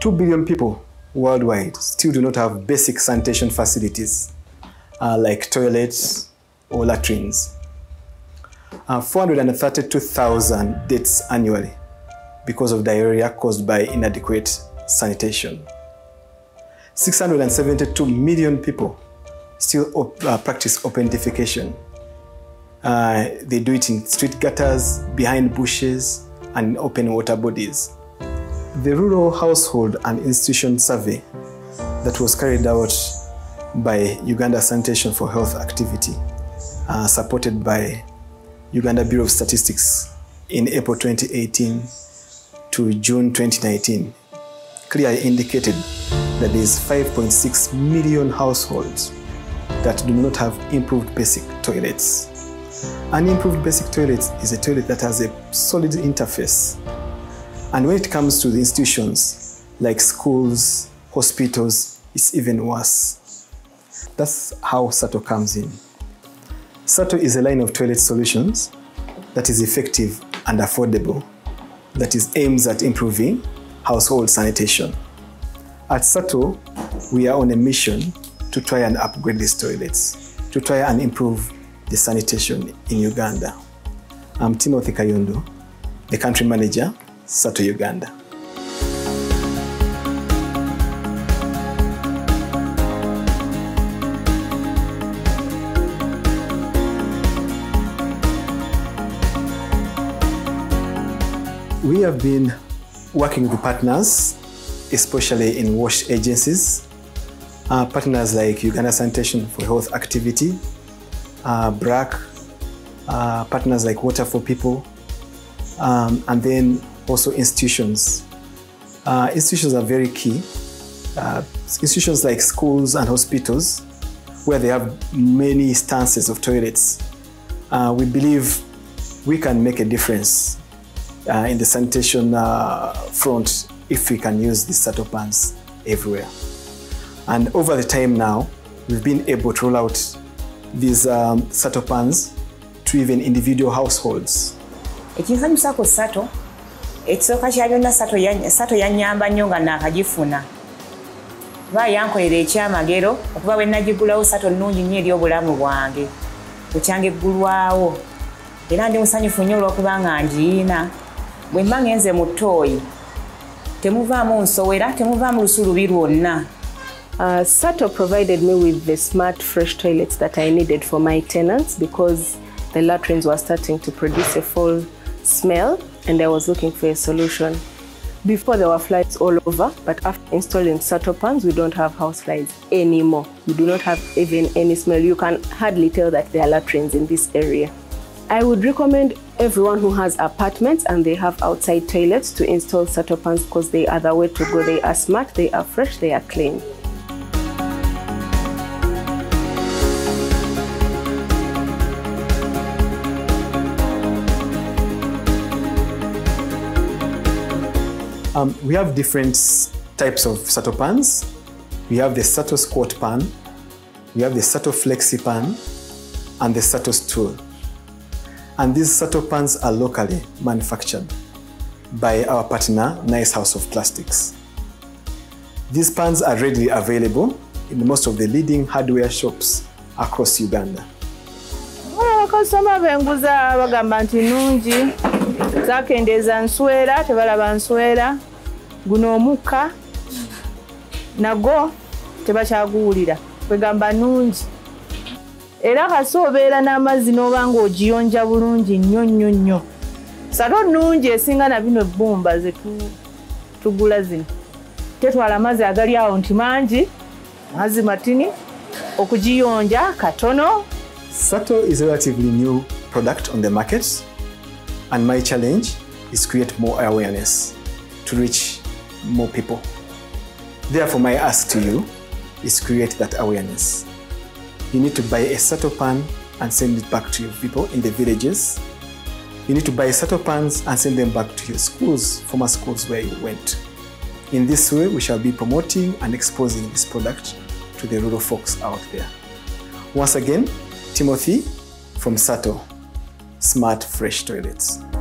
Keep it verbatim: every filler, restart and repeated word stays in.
two billion people worldwide still do not have basic sanitation facilities uh, like toilets or latrines. Uh, four hundred thirty-two thousand deaths annually because of diarrhea caused by inadequate sanitation. six hundred seventy-two million people still op uh, practice open defecation. Uh, they do it in street gutters, behind bushes, and in open water bodies. The Rural Household and Institution Survey that was carried out by Uganda Sanitation for Health Activity, uh, supported by Uganda Bureau of Statistics in April twenty eighteen to June twenty nineteen, clearly indicated that there is five point six million households that do not have improved basic toilets. An improved basic toilet is a toilet that has a solid interface. And when it comes to the institutions, like schools, hospitals, it's even worse. That's how SATO comes in. SATO is a line of toilet solutions that is effective and affordable, that is aims at improving household sanitation. At SATO, we are on a mission to try and upgrade these toilets, to try and improve the sanitation in Uganda. I'm Timothy Kayondo, the country manager, SATO Uganda. We have been working with partners, especially in WASH agencies, uh, partners like Uganda Sanitation for Health Activity, uh, BRAC, uh, partners like Water for People, um, and then also institutions. Uh, institutions are very key. Uh, institutions like schools and hospitals, where they have many stances of toilets, uh, we believe we can make a difference Uh, in the sanitation uh, front if we can use the Sato pans everywhere. And over the time now, we've been able to roll out these um, Sato pans to even individual households. Ekintu sako Sato, ekisooka kya byonna Sato ya Sato yannyamba nnyo nga nakagifuna. Ba yankolera ekyamagero okuba we nnagigulawo Sato nnungi nnyo eri obulamu bwange. Okyange eggulwawo era ndi musanyufu nnyo olw'okuba nga ngiina. Bwe mba ngenze mu ttooyi, temuvaamu nsowera, temuvaamu lusulubi lwonna. Uh, SATO provided me with the smart fresh toilets that I needed for my tenants because the latrines were starting to produce a foul smell and I was looking for a solution. Before there were flies all over, but after installing SATO pans, we don't have house flies anymore. We do not have even any smell. You can hardly tell that there are latrines in this area. I would recommend everyone who has apartments and they have outside toilets to install SATO pans because they are the way to go. They are smart, they are fresh, they are clean. Um, we have different types of SATO pans. We have the Sato Squat Pan, we have the Sato Flexi Pan, and the Sato Stool. And these SATO pans are locally manufactured by our partner, Nice House of Plastics. These pans are readily available in most of the leading hardware shops across Uganda. Era kasobera n'amazzi n'obanga ogiyonja bulungi nnyo nnyo nnyo. SATO nnungi esinga na bino ebbumba ze tugula zino. Tetwala amazzi agali awo nti mangi, mazzi matini, okugiyonja katono. SATO is a relatively new product on the market and my challenge is to create more awareness to reach more people. Therefore, my ask to you is to create that awareness. You need to buy a SATO pan and send it back to your people in the villages. You need to buy SATO pans and send them back to your schools, former schools where you went. In this way, we shall be promoting and exposing this product to the rural folks out there. Once again, Timothy from SATO, Smart Fresh Toilets.